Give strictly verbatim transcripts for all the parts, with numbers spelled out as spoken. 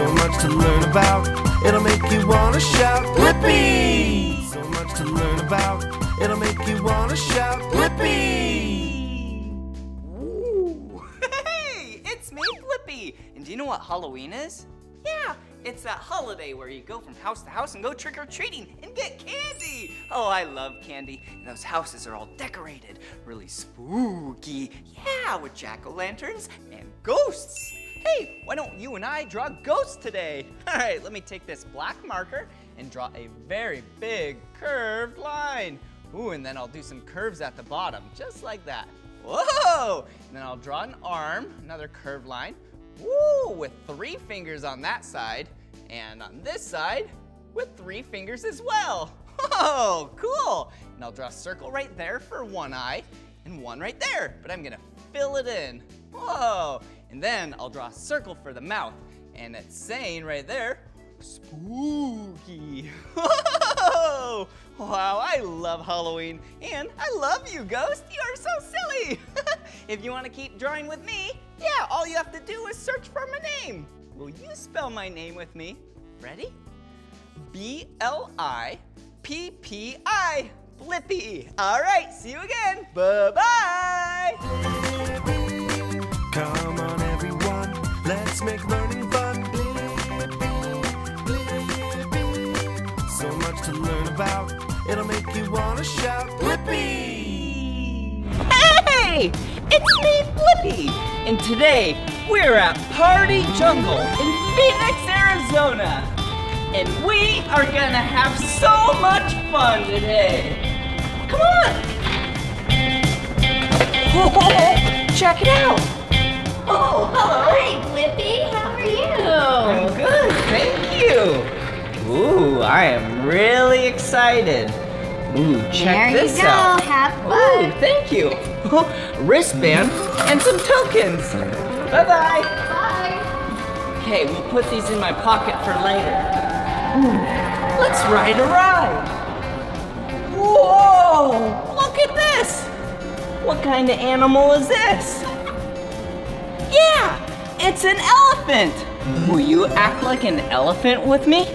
So much to learn about, it'll make you want to shout, Blippi! So much to learn about, it'll make you want to shout, Blippi! Ooh. Hey, it's me, Blippi! And do you know what Halloween is? Yeah, it's that holiday where you go from house to house and go trick-or-treating and get candy! Oh, I love candy. And those houses are all decorated, really spooky. Yeah, with jack-o'-lanterns and ghosts. Hey, why don't you and I draw ghosts today? All right, let me take this black marker and draw a very big curved line. Ooh, and then I'll do some curves at the bottom, just like that. Whoa! And then I'll draw an arm, another curved line. Woo, with three fingers on that side, and on this side, with three fingers as well. Whoa, cool! And I'll draw a circle right there for one eye, and one right there, but I'm gonna fill it in. Whoa! And then I'll draw a circle for the mouth, and it's saying right there, spooky. Whoa! Wow, I love Halloween, and I love you, Ghost. You are so silly. If you want to keep drawing with me, yeah, all you have to do is search for my name. Will you spell my name with me? Ready? B L I P P I, Blippi. All right, see you again. Bye-bye. Come on, everyone, let's make learning fun. So much to learn about, it'll make you want to shout, Blippi! Hey, it's me, Blippi! And today, we're at Party Jungle in Phoenix, Arizona. And we are gonna have so much fun today. Come on! Whoa, check it out! Oh, hello, Blippi. How are you? I'm good, thank you. Ooh, I am really excited. Ooh, check this out. There you go. Have fun. Ooh, thank you. Wristband and some tokens. Bye bye. Bye. Okay, we'll put these in my pocket for later. Ooh, let's ride a ride. Whoa! Look at this. What kind of animal is this? Yeah, it's an elephant. Will you act like an elephant with me?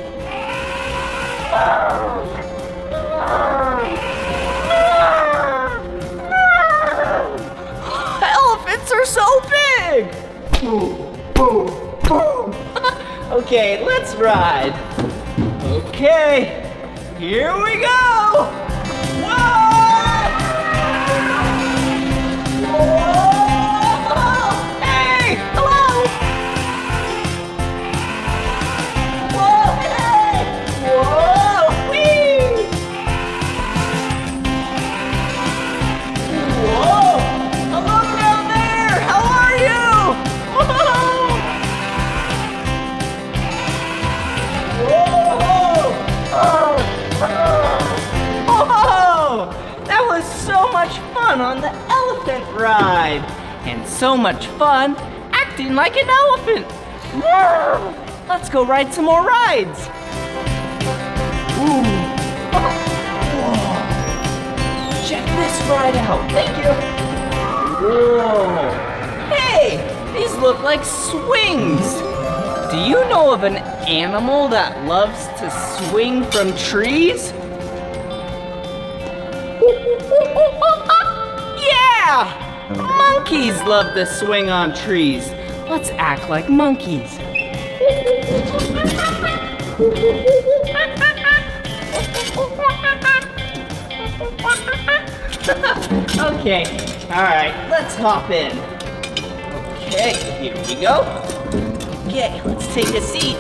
Elephants are so big. Okay, let's ride. Okay, here we go. Whoa! Whoa! On the elephant ride, and so much fun acting like an elephant. Let's go ride some more rides. Ooh. Whoa. Check this ride out. Thank you. Whoa. Hey, these look like swings. Do you know of an animal that loves to swing from trees? Yeah! Monkeys love to swing on trees. Let's act like monkeys. Okay, all right, let's hop in. Okay, here we go. Okay, let's take a seat.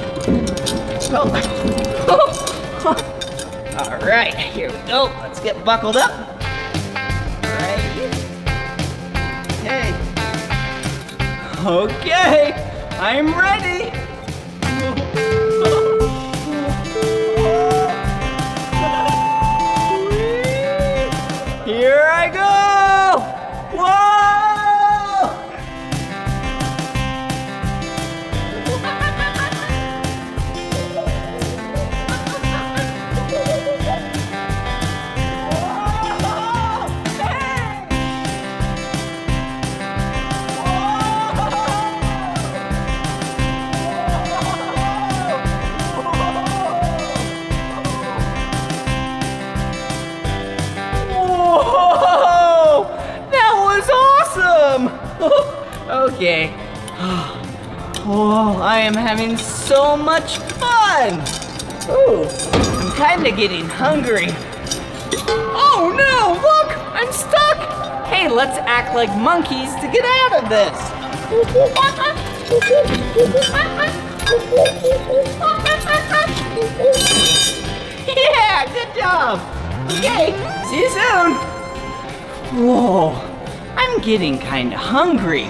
Oh. Oh. All right, here we go. Let's get buckled up. Okay, I'm ready. Here I go! Whoa! Okay. Oh, I am having so much fun. Ooh, I'm kind of getting hungry. Oh no, look, I'm stuck. Hey, let's act like monkeys to get out of this. Yeah, good job. Okay, see you soon. Whoa, I'm getting kind of hungry.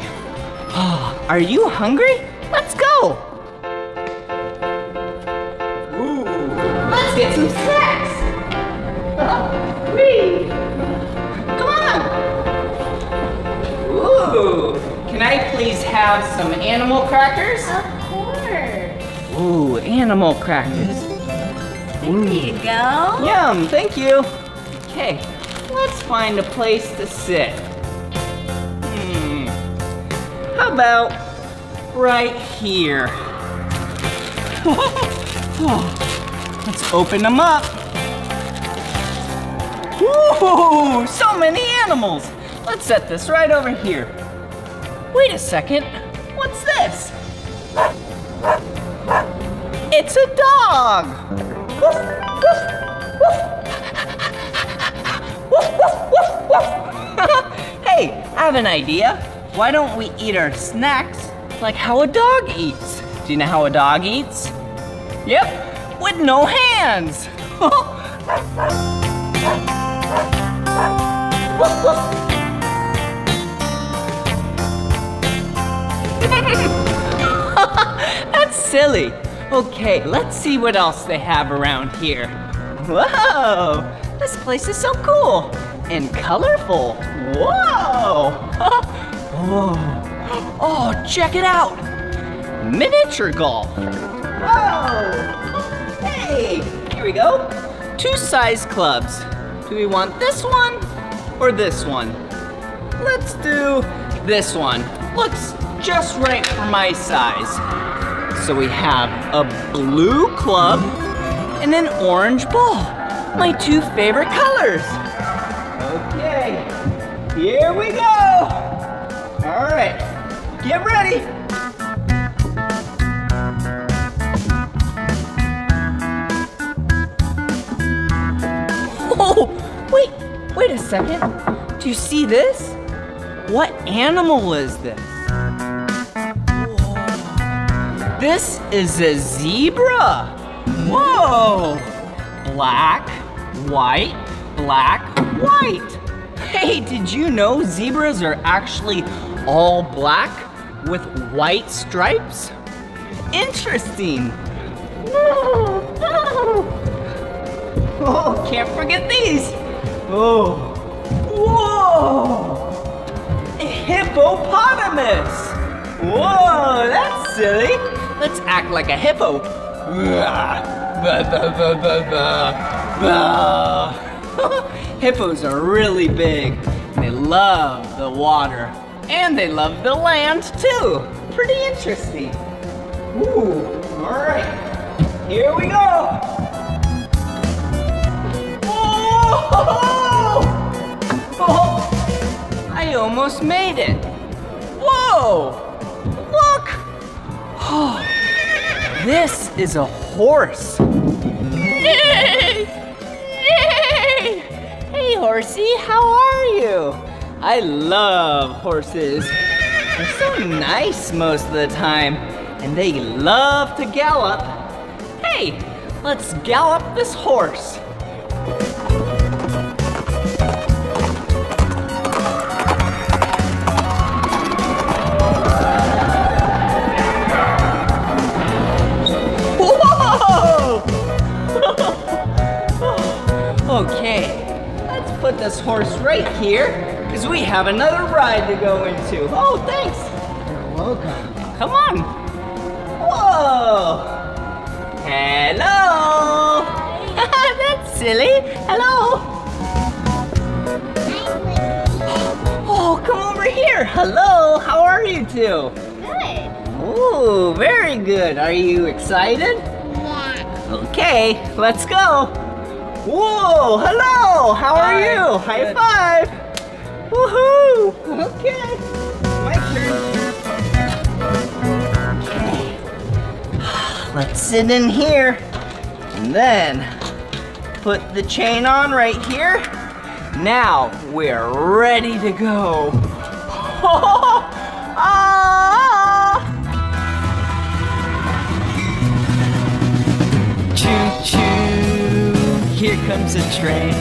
Oh, are you hungry? Let's go. Ooh, let's get some snacks. Whee! Come on. Ooh, can I please have some animal crackers? Of course. Ooh, animal crackers. There you go. Yum, thank you. Okay, let's find a place to sit. Hmm, how about right here? Let's open them up. Whoa, so many animals. Let's set this right over here. Wait a second, what's this? It's a dog. Woof, woof, woof. Woof, woof, woof, woof. Hey, I have an idea. Why don't we eat our snacks like how a dog eats? Do you know how a dog eats? Yep, with no hands. Woof, woof. That's silly. Okay, let's see what else they have around here. Whoa, this place is so cool and colorful. Whoa! Whoa. Oh, check it out. Miniature golf. Whoa! Hey, here we go. Two size clubs. Do we want this one or this one? Let's do this one. Looks just right for my size. So we have a blue club and an orange ball. My two favorite colors. Okay, here we go. All right, get ready. Whoa, wait, wait a second. Do you see this? What animal is this? This is a zebra. Whoa! Black, white, black, white. Hey, did you know zebras are actually all black with white stripes? Interesting. Oh, can't forget these. Oh. Whoa! A hippopotamus. Whoa, that's silly. Let's act like a hippo. Hippos are really big. They love the water. And they love the land too. Pretty interesting. Ooh, all right. Here we go. Whoa! Oh, I almost made it. Whoa! Look! Oh, this is a horse. Yay! Yay! Hey, horsey, how are you? I love horses. They're so nice most of the time, and they love to gallop. Hey, let's gallop this horse. Okay, let's put this horse right here because we have another ride to go into. Oh, thanks. You're welcome. Come on. Whoa. Hello. That's silly. Hello. Oh, come over here. Hello. How are you two? Good. Ooh, very good. Are you excited? Yeah. Okay, let's go. Whoa, hello, how are Hi. you? High Good. five. Woohoo, okay. My turn. Let's sit in here and then put the chain on right here. Now we're ready to go. Ah! Choo choo, here comes a train.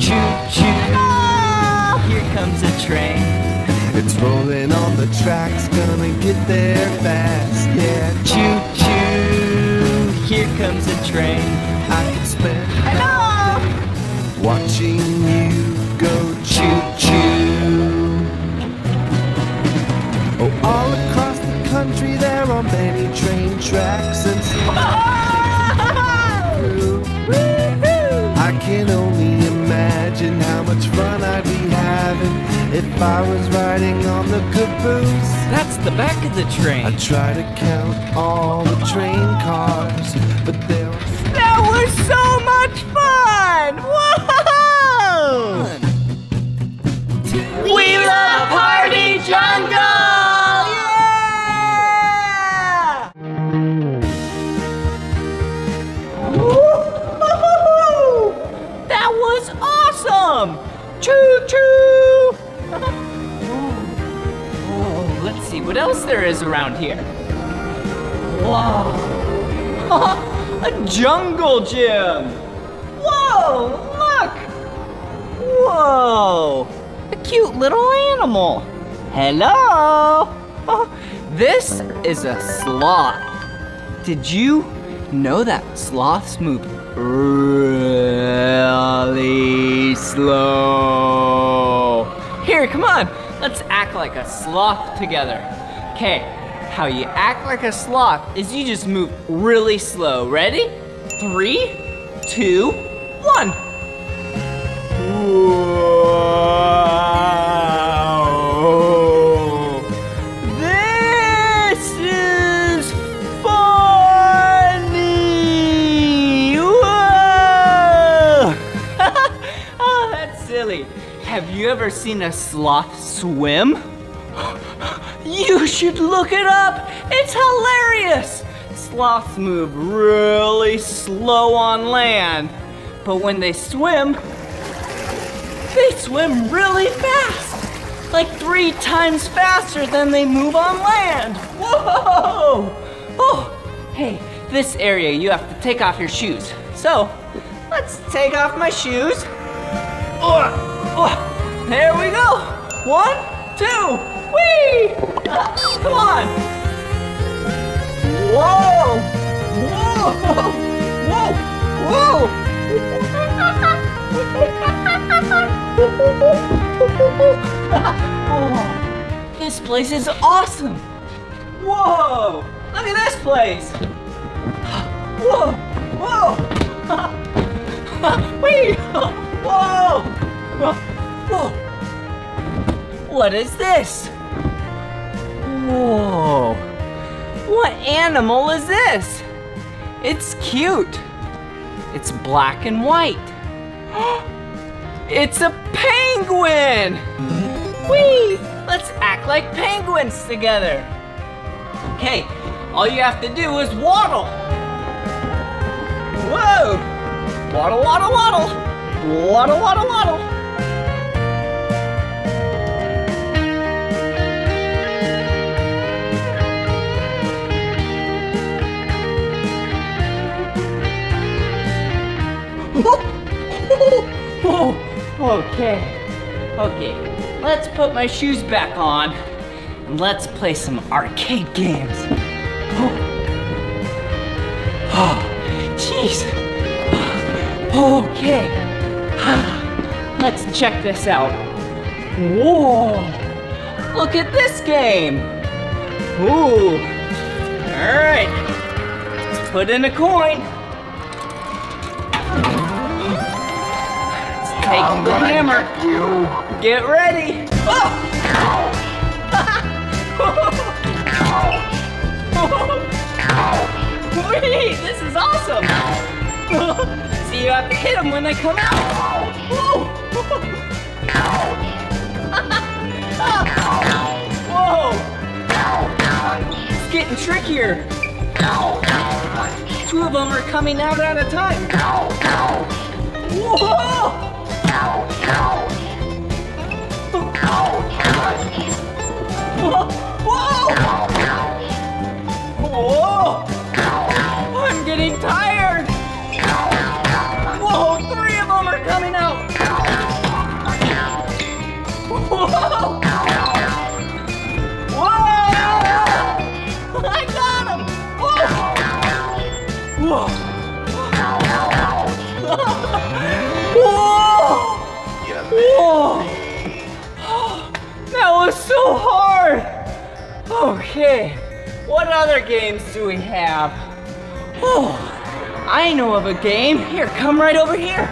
Choo choo, ah! Here comes a train. It's rolling on the tracks, gonna get there fast, yeah. Choo choo, here comes a train. I could spend hello watching you go choo choo. Oh, all across the country there are many train tracks and I can only imagine how much fun I'd be having if I was riding on the caboose. That's the back of the train. I try to count all the train cars, but there was... That was so much fun! Whoa! We, we love Party Jungle! Choo-choo! Oh, let's see what else there is around here. Wow! A jungle gym! Whoa, look! Whoa! A cute little animal. Hello! This is a sloth. Did you know that sloths move really slow? Here, come on, let's act like a sloth together. Okay, how you act like a sloth is you just move really slow. Ready? Three, two, one. Whoa. This is have you ever seen a sloth swim? You should look it up. It's hilarious. Sloths move really slow on land, but when they swim, they swim really fast. Like three times faster than they move on land. Whoa! Oh, hey, this area you have to take off your shoes. So, let's take off my shoes. Oh. Oh, there we go! One, two, whee! Ah, come on! Whoa! Whoa! Whoa! Whoa! Oh, this place is awesome! Whoa! Look at this place! Whoa! Whoa! Whee! Whoa! Whoa. Whoa! What is this? Whoa! What animal is this? It's cute. It's black and white. It's a penguin! Whee! Let's act like penguins together. Okay, all you have to do is waddle. Whoa! Waddle, waddle, waddle. Waddle, waddle, waddle. Okay, okay, let's put my shoes back on and let's play some arcade games. Oh, oh, jeez. Okay, let's check this out. Whoa, look at this game. Ooh, all right, let's put in a coin. Take the hammer. Get, get ready. Oh. Wait, this is awesome. So you have to hit them when they come out. Whoa. Whoa. It's getting trickier. two of them are coming out at a time. Ow, ow. Whoa! Ow, ow. Oh. Ow, ow. Whoa! Ow, ow. Whoa! I'm getting tired. Whoa, three of them are coming out. Whoa! Whoa! Whoa! That was so hard! Okay, what other games do we have? Oh, I know of a game. Here, come right over here.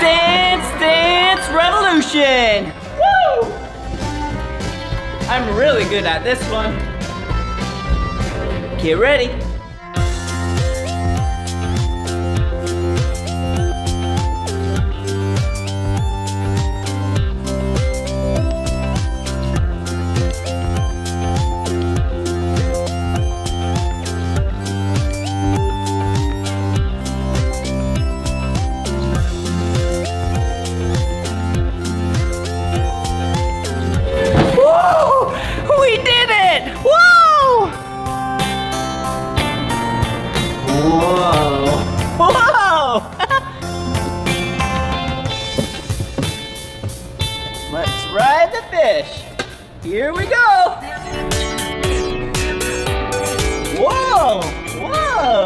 Dance Dance Revolution! Woo! I'm really good at this one. Get ready. Here we go! Whoa! Whoa!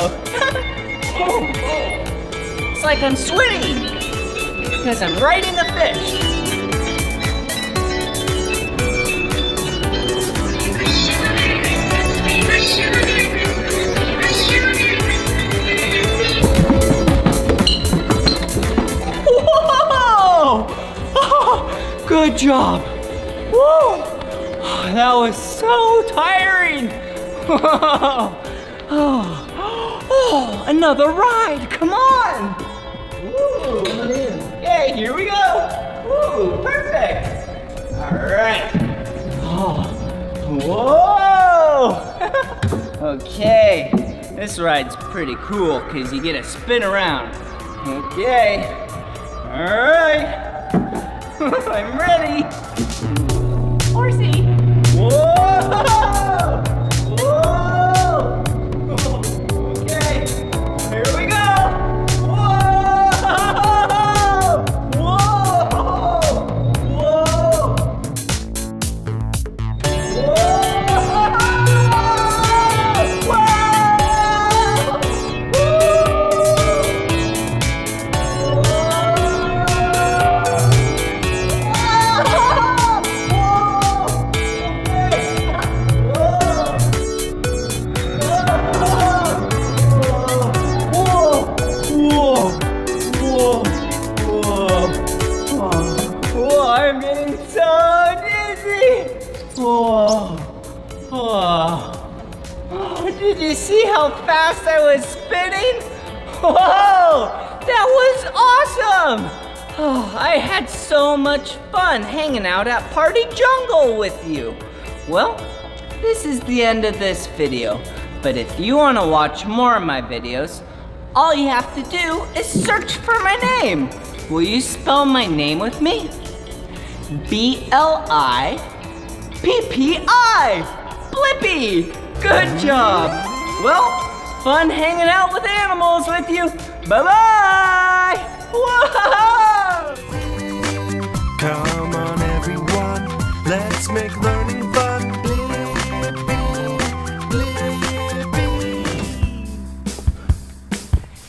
Oh. It's like I'm swimming because I'm right in the fish. Whoa! Oh, good job! Woo! That was so tiring. Oh, oh, oh, another ride, come on. Ooh, okay, here we go. Ooh, perfect. All right. Oh, whoa. Okay, this ride's pretty cool because you get to spin around. Okay, all right. I'm ready. Horsey. Whoa! Whoa! Okay, here we go! Whoa! Whoa! Whoa! Did you see how fast I was spinning? Whoa! That was awesome! Oh, I had so much fun hanging out at Party Jungle with you. Well, this is the end of this video. But if you want to watch more of my videos, all you have to do is search for my name. Will you spell my name with me? B L I P P I. Blippi! Good job! Well, fun hanging out with animals with you. Bye-bye! Whoa! Come on, everyone, let's make learning fun.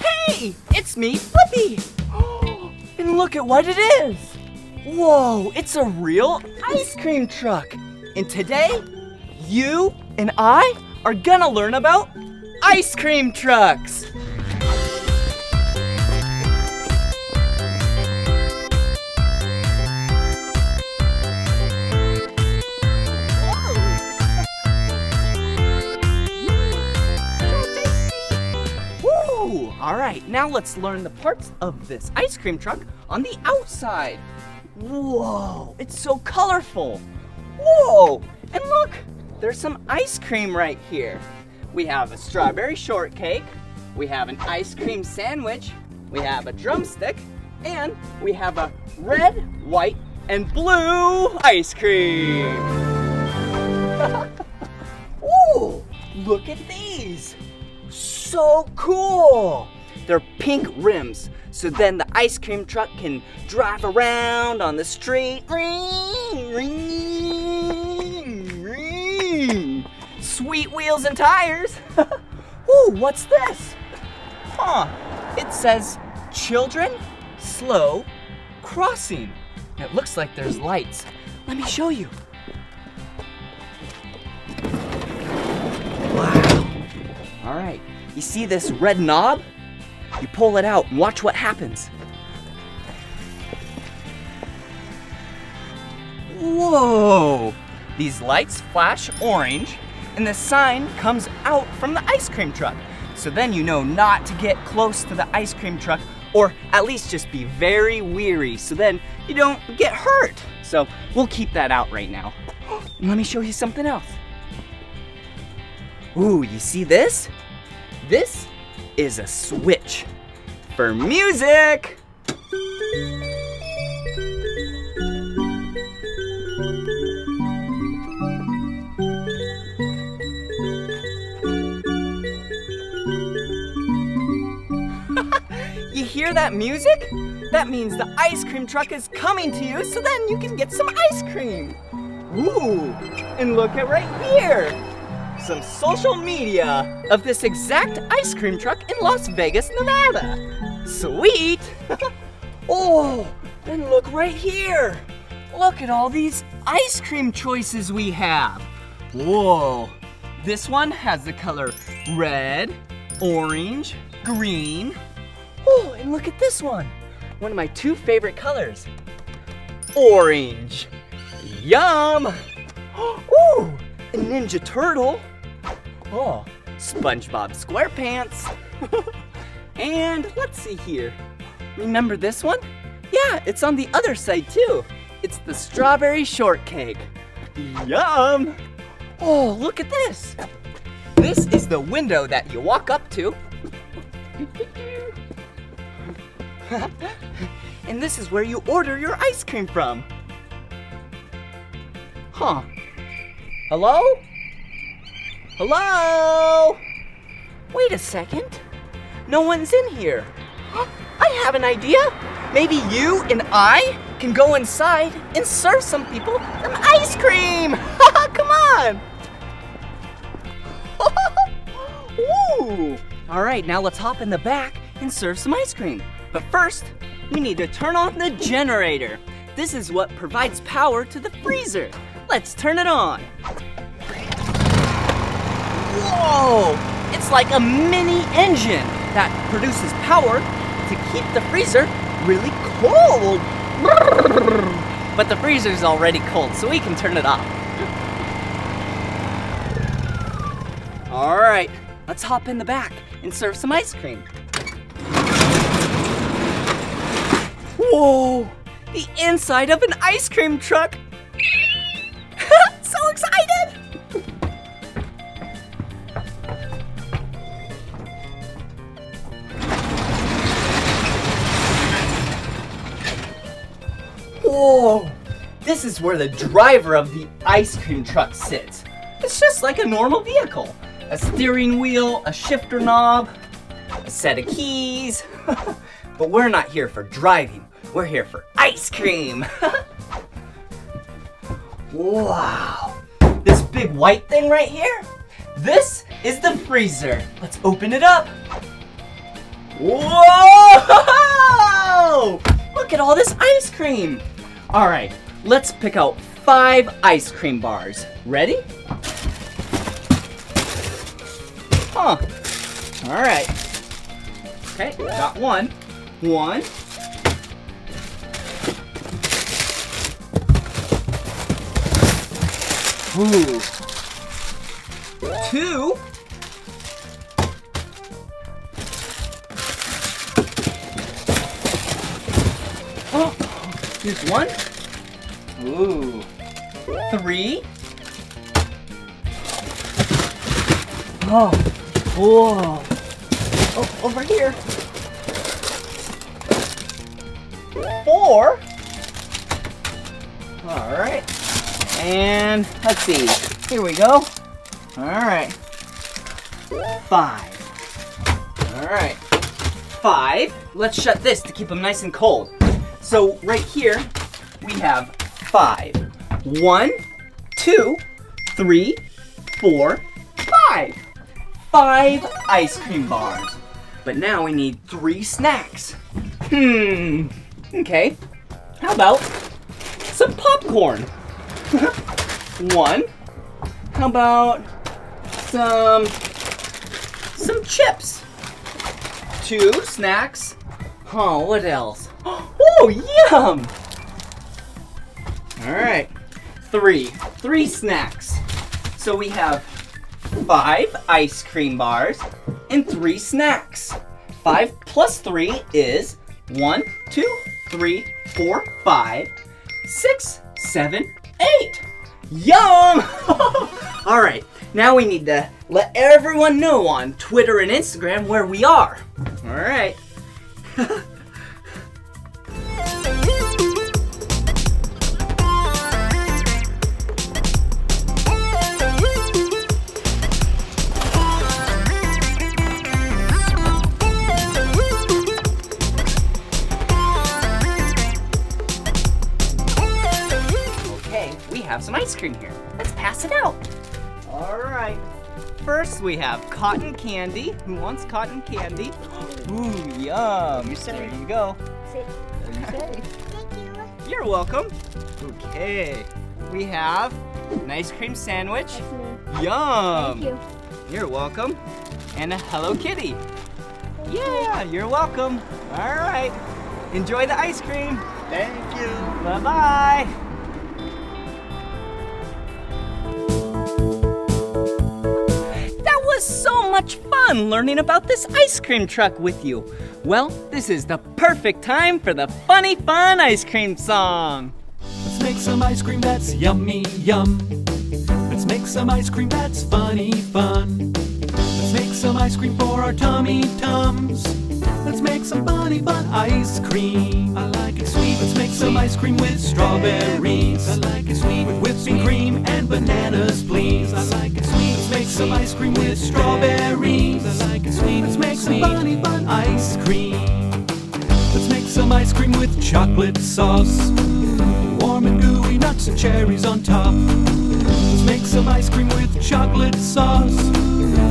Hey, it's me, Blippi. Oh, and look at what it is. Whoa, it's a real ice cream truck. And today, you and I are gonna learn about ice cream trucks. Woo! All right, now let's learn the parts of this ice cream truck on the outside. Whoa, it's so colorful. Whoa, and look. There's some ice cream right here. we have a strawberry shortcake, we have an ice cream sandwich, we have a drumstick, and we have a red, white, and blue ice cream. Ooh, look at these. So cool. They're pink rims, so then the ice cream truck can drive around on the street. Ring, ring, ring. Sweet wheels and tires. Ooh, what's this? Huh, it says children slow crossing. It looks like there's lights. Let me show you. Wow. All right, you see this red knob? You pull it out and watch what happens. Whoa! These lights flash orange and the sign comes out from the ice cream truck. So then you know not to get close to the ice cream truck, or at least just be very wary so then you don't get hurt. So we'll keep that out right now. Let me show you something else. Ooh, you see this? This is a switch for music. You hear that music? That means the ice cream truck is coming to you, so then you can get some ice cream. Ooh, and look at right here. Some social media of this exact ice cream truck in Las Vegas, Nevada. Sweet. Oh, and look right here. Look at all these ice cream choices we have. Whoa. This one has the color red, orange, green. Oh, and look at this one. One of my two favorite colors. Orange. Yum. Ooh, a Ninja Turtle. Oh, SpongeBob SquarePants. And let's see here. Remember this one? Yeah, it's on the other side too. It's the strawberry shortcake. Yum. Oh, look at this. This is the window that you walk up to. And this is where you order your ice cream from. Huh. Hello? Hello? Wait a second. No one's in here. I have an idea. Maybe you and I can go inside and serve some people some ice cream. Come on. Woo. All right, now let's hop in the back and serve some ice cream. But first, we need to turn on the generator. This is what provides power to the freezer. Let's turn it on. Whoa! It's like a mini engine that produces power to keep the freezer really cold. But the freezer's already cold, so we can turn it off. All right, let's hop in the back and serve some ice cream. Whoa, the inside of an ice cream truck. So excited. Whoa, this is where the driver of the ice cream truck sits. It's just like a normal vehicle. A steering wheel, a shifter knob, a set of keys. But we're not here for driving. We're here for ice cream. Wow, this big white thing right here, this is the freezer. Let's open it up. Whoa, look at all this ice cream. All right, let's pick out five ice cream bars. Ready? Huh, all right. Okay, got one. One. Ooh. Two. Oh, here's one. Ooh. Three. Oh, whoa. Oh, over here. Four. All right. And let's see. Here we go. All right. Five. All right. Five. Let's shut this to keep them nice and cold. So right here, we have five. One, two, three, four, five. Five ice cream bars. But now we need three snacks. Hmm. Okay. How about some popcorn? One. How about some some chips? Two snacks. Oh, what else? Oh, yum! All right. Three. Three snacks. So we have five ice cream bars and three snacks. Five plus three is one, two, three, four, five, six, seven, eight. Yum! All right. Now we need to let everyone know on Twitter and Instagram where we are. All right. Okay, we have some ice cream here. Let's pass it out. All right. First, we have cotton candy. Who wants cotton candy? Ooh, yum. There you go. Thank you. You're welcome. Okay. We have an ice cream sandwich. Yum. Thank you. You're welcome. And a Hello Kitty. Thank yeah, you. You're welcome. All right. Enjoy the ice cream. Thank you. Bye-bye. So much fun learning about this ice cream truck with you. Well, this is the perfect time for the funny fun ice cream song. Let's make some ice cream that's yummy yum. Let's make some ice cream that's funny fun. Let's make some ice cream for our tummy tums. Let's make some funny fun ice cream. I like it sweet. Let's make some ice cream with strawberries. I like it sweet. With whipping cream and bananas, please. I like it sweet. Let's make some ice cream with strawberries. I like it sweet. Let's make some funny fun ice cream. Let's make some ice cream with chocolate sauce. Warm and gooey nuts and cherries on top. Let's make some ice cream with chocolate sauce.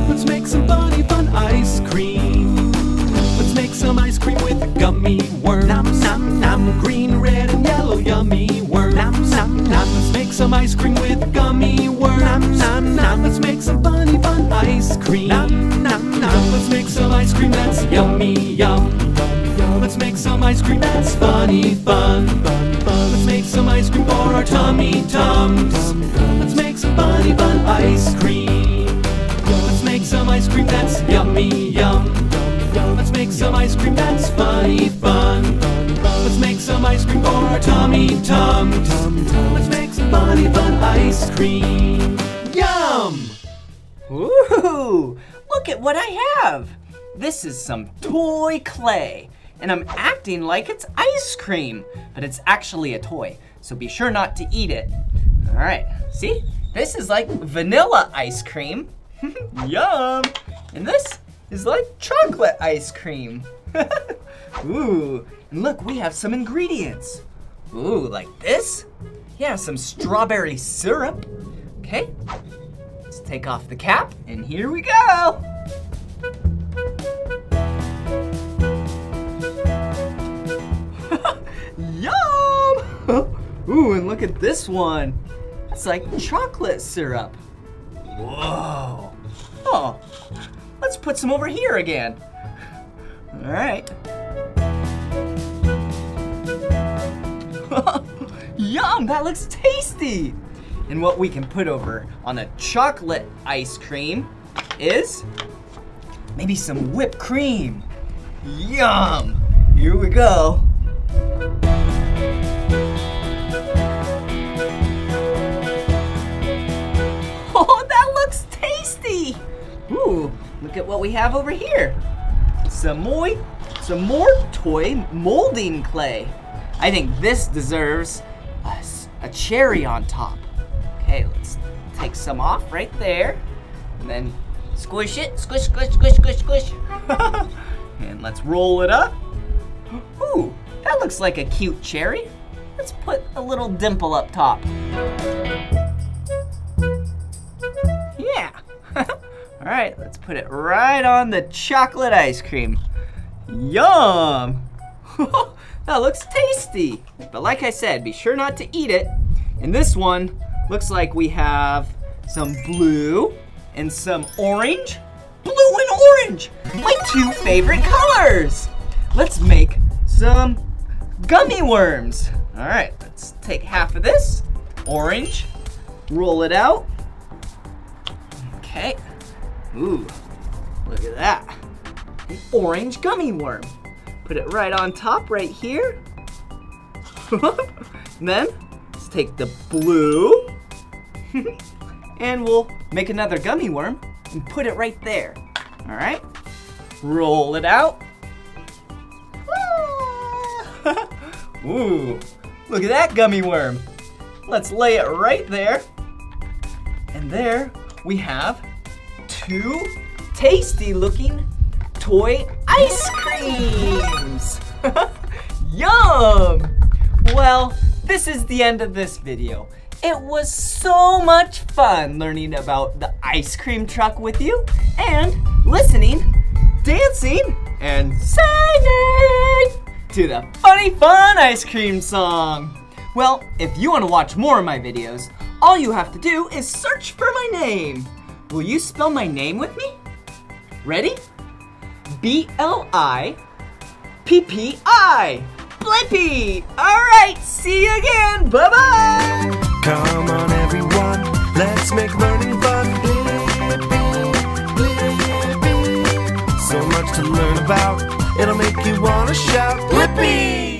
Let's make some funny fun ice cream. Let's make some ice cream with gummy worms. Nom, nom, nom. Green, red, and yellow yummy worms. Nom, nom, nom. Let's make some ice cream with gummy worms. Nom, nom, nom. Let's make some funny fun ice cream. Nom, nom, nom. Let's make some ice cream that's yummy yum. Let's make some ice cream that's funny fun. Let's make some ice cream for our tummy tums. Let's make some funny fun ice cream. Let's make some ice cream that's yummy yum. Let's make some ice cream that's funny fun. Let's make some ice cream for our tummy tums. Let's make some funny fun ice cream. Yum! Ooh! Look at what I have! This is some toy clay, and I'm acting like it's ice cream, but it's actually a toy, so be sure not to eat it. All right, see? This is like vanilla ice cream. Yum! And this is like chocolate ice cream. Ooh, and look, we have some ingredients. Ooh, like this? Yeah, some strawberry syrup. Okay, let's take off the cap, and here we go. Yum! Ooh, and look at this one. It's like chocolate syrup. Whoa. Oh. Let's put some over here again. All right. Yum, that looks tasty. And what we can put over on a chocolate ice cream is maybe some whipped cream. Yum, here we go. Oh, that looks tasty. Ooh, look at what we have over here. Some more, some more toy molding clay. I think this deserves a, a cherry on top. Okay, let's take some off right there. And then squish it, squish, squish, squish, squish, squish. And let's roll it up. Ooh, that looks like a cute cherry. Let's put a little dimple up top. Yeah. All right, let's put it right on the chocolate ice cream. Yum. That looks tasty. But like I said, be sure not to eat it. And this one looks like we have some blue and some orange. Blue and orange, my two favorite colors. Let's make some gummy worms. All right, let's take half of this orange, roll it out. Okay. Ooh, look at that. An orange gummy worm. Put it right on top right here. And then let's take the blue and we'll make another gummy worm and put it right there. All right, roll it out. Ooh, look at that gummy worm. Let's lay it right there. And there we have two tasty looking toy ice creams. Yum! Well, this is the end of this video. It was so much fun learning about the ice cream truck with you and listening, dancing, and singing to the Funny Fun Ice Cream song. Well, if you want to watch more of my videos, all you have to do is search for my name. Will you spell my name with me? Ready? B L I P P I. Blippi! Alright, see you again. Bye-bye! Come on everyone, let's make learning fun. Blippi, Blippi. So much to learn about, it'll make you wanna shout Blippi!